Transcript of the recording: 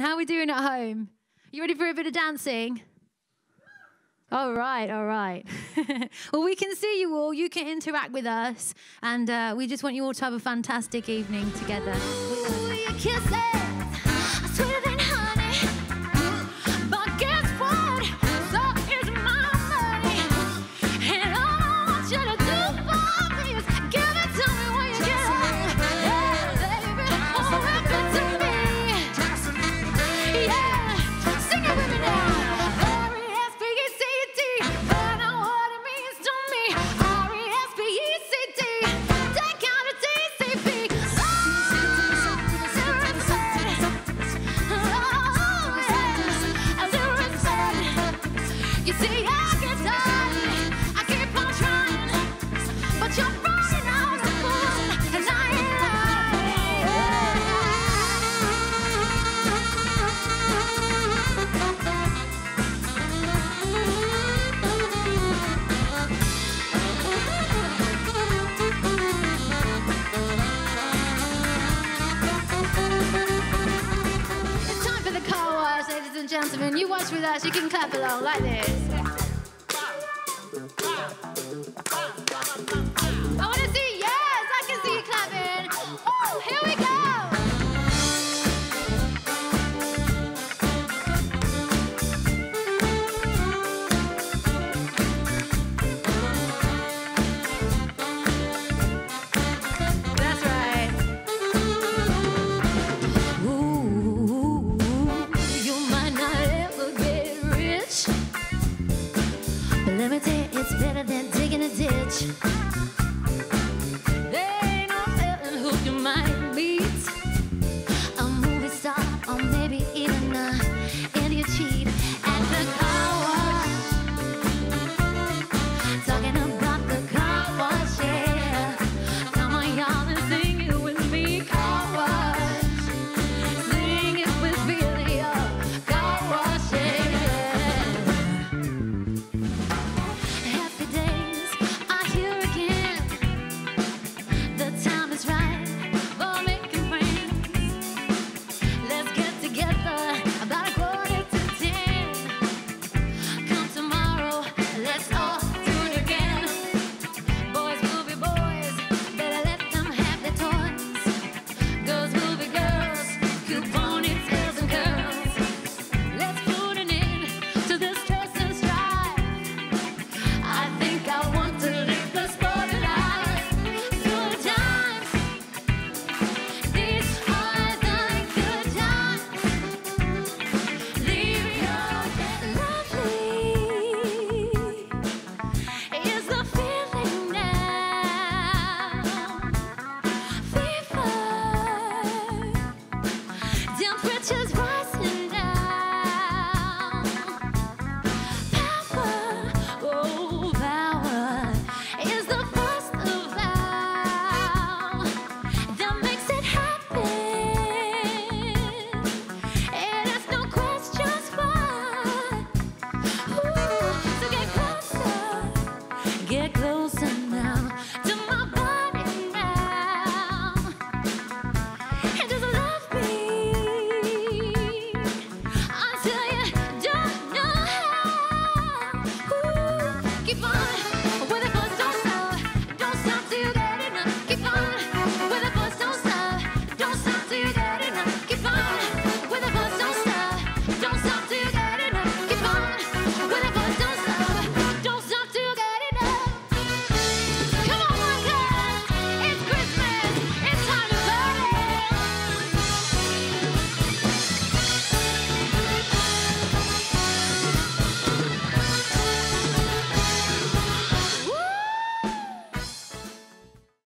How are we doing at home? You ready for a bit of dancing? All right, all right. Well, we can see you all. You can interact with us. And we just want you all to have a fantastic evening together. Ooh, your kisses are sweeter than honey. But guess what? So is my money. And all I want you to do for me is give it to me when you get home. Yeah, baby, oh, give it to me. Gentlemen, you watch with us, you can clap along like this.